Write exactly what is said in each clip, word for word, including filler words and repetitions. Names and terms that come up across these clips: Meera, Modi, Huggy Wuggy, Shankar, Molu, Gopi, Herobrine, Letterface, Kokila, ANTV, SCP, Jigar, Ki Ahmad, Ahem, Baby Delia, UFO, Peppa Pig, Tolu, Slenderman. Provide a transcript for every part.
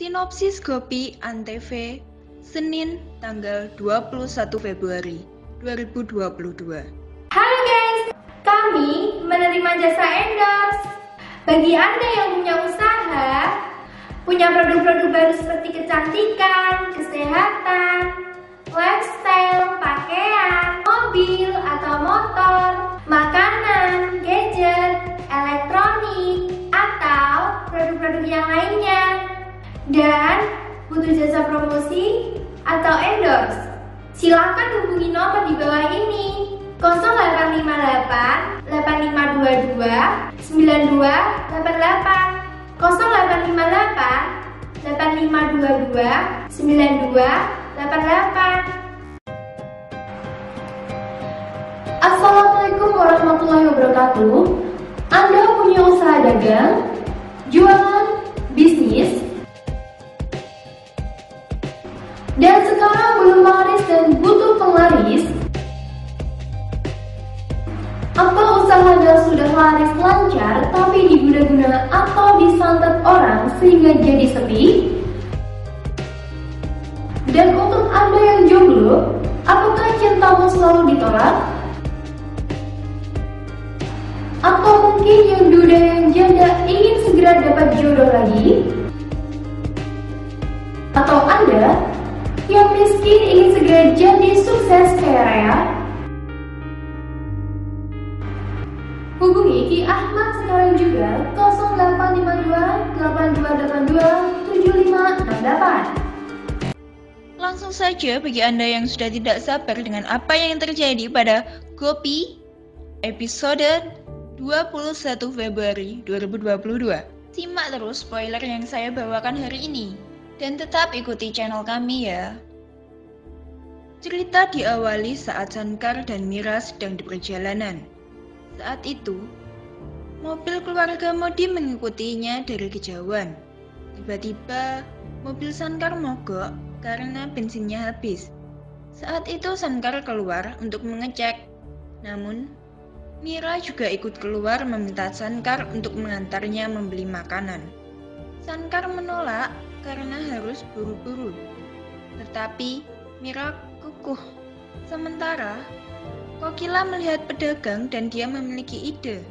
Sinopsis Gopi A N T V Senin tanggal dua puluh satu Februari dua ribu dua puluh dua. Halo guys, kami menerima jasa endorse. Bagi Anda yang punya usaha, punya produk-produk baru seperti kecantikan, kesehatan, lifestyle, pakaian, mobil atau motor, makanan, gadget, elektronik, atau produk-produk yang lainnya, dan butuh jasa promosi atau endorse, silakan hubungi nomor di bawah ini nol delapan lima delapan delapan lima dua dua sembilan dua delapan delapan nol delapan lima delapan delapan lima dua dua sembilan dua delapan delapan. Assalamualaikum warahmatullahi wabarakatuh. Anda punya usaha dagang, jualan, bisnis, dan sekarang belum laris dan butuh penglaris, atau usaha Anda sudah laris lancar tapi diguna-guna atau disantap orang sehingga jadi sepi? Dan untuk Anda yang jomblo, apakah cintamu selalu ditolak? Atau mungkin yang duda yang janda ingin segera dapat jodoh lagi? Atau Anda yang miskin ingin segera jadi sukses kaya raya? Hubungi Ki Ahmad sekarang juga nol delapan lima dua delapan dua delapan dua tujuh lima enam delapan. Langsung saja bagi Anda yang sudah tidak sabar dengan apa yang terjadi pada Gopi episode dua puluh satu Februari dua ribu dua puluh dua. Simak terus spoiler yang saya bawakan hari ini. Dan tetap ikuti channel kami ya. Cerita diawali saat Shankar dan Meera sedang di perjalanan. Saat itu, mobil keluarga Modi mengikutinya dari kejauhan. Tiba-tiba, mobil Shankar mogok karena bensinnya habis. Saat itu Shankar keluar untuk mengecek. Namun, Meera juga ikut keluar meminta Shankar untuk mengantarnya membeli makanan. Shankar menolak karena harus buru-buru, tetapi Meera kukuh. Sementara Kokila melihat pedagang dan dia memiliki ide.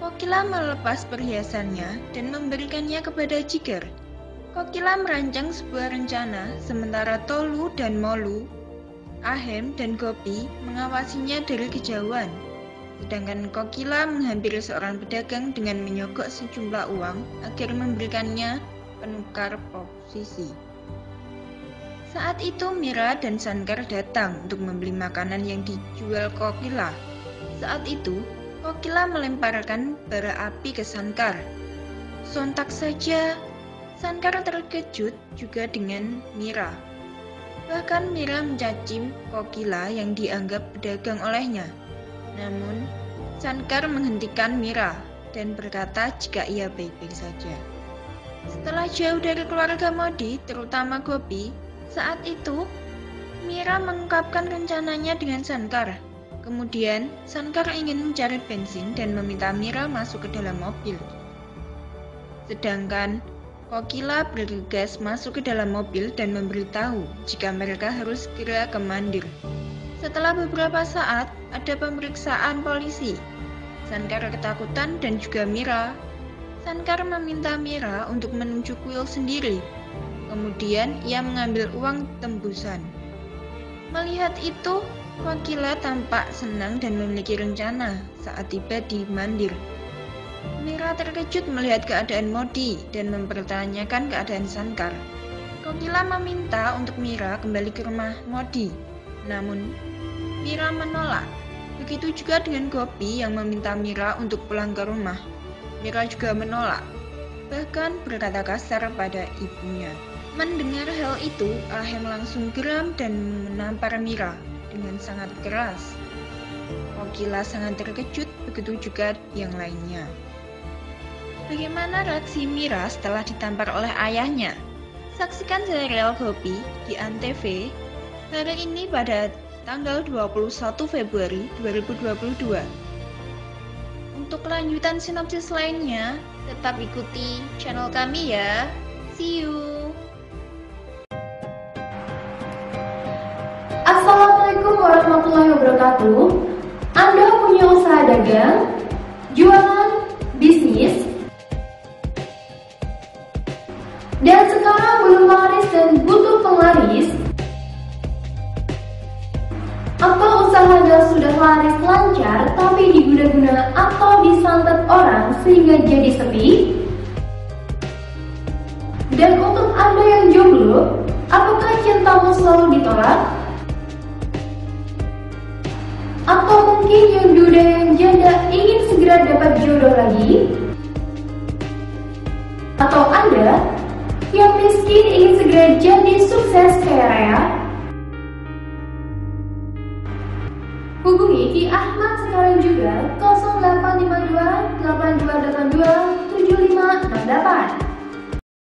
Kokila melepas perhiasannya dan memberikannya kepada Jigar. Kokila merancang sebuah rencana, sementara Tolu dan Molu, Ahem dan Gopi mengawasinya dari kejauhan. Sedangkan Kokila menghampiri seorang pedagang dengan menyogok sejumlah uang agar memberikannya penukar posisi. Saat itu Meera dan Shankar datang untuk membeli makanan yang dijual Kokila. Saat itu Kokila melemparkan bara api ke Shankar. Sontak saja Shankar terkejut juga dengan Meera. Bahkan Meera mencaci Kokila yang dianggap pedagang olehnya. Namun Shankar menghentikan Meera dan berkata jika ia baik-baik saja. Setelah jauh dari keluarga Modi, terutama Gopi, saat itu Meera mengungkapkan rencananya dengan Shankar. Kemudian, Shankar ingin mencari bensin dan meminta Meera masuk ke dalam mobil. Sedangkan Kokila bergegas masuk ke dalam mobil dan memberitahu jika mereka harus segera ke Mandir. Setelah beberapa saat, ada pemeriksaan polisi. Shankar ketakutan dan juga Meera. Shankar meminta Meera untuk menuju kuil sendiri. Kemudian ia mengambil uang tembusan. Melihat itu, Kokila tampak senang dan memiliki rencana saat tiba di Mandir. Meera terkejut melihat keadaan Modi dan mempertanyakan keadaan Shankar. Kokila meminta untuk Meera kembali ke rumah Modi. Namun, Meera menolak. Begitu juga dengan Gopi yang meminta Meera untuk pulang ke rumah. Meera juga menolak, bahkan berkata kasar pada ibunya. Mendengar hal itu, Ahem langsung geram dan menampar Meera dengan sangat keras. Kokila sangat terkejut, begitu juga yang lainnya. Bagaimana reaksi Meera setelah ditampar oleh ayahnya? Saksikan serial Gopi di A N T V hari ini pada tanggal dua puluh satu Februari dua ribu dua puluh dua. Untuk kelanjutan sinopsis lainnya, tetap ikuti channel kami ya. See you. Assalamualaikum warahmatullahi wabarakatuh. Anda punya usaha dagang, jualan, bisnis, dan sekarang belum laris dan butuh penglaris, atau usahanya sudah laris lancar tapi diguna-guna atau disantet orang sehingga jadi sepi? Dan untuk Anda yang jomblo, apakah cintamu selalu ditolak? Atau mungkin yang duda yang janda ingin segera dapat jodoh lagi? Atau Anda yang miskin ingin segera jadi sukses kaya raya? Hubungi Ki Ahmad sekarang juga nol delapan lima dua delapan dua delapan dua tujuh lima enam delapan.